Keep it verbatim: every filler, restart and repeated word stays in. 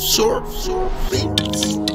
Sorb Beats.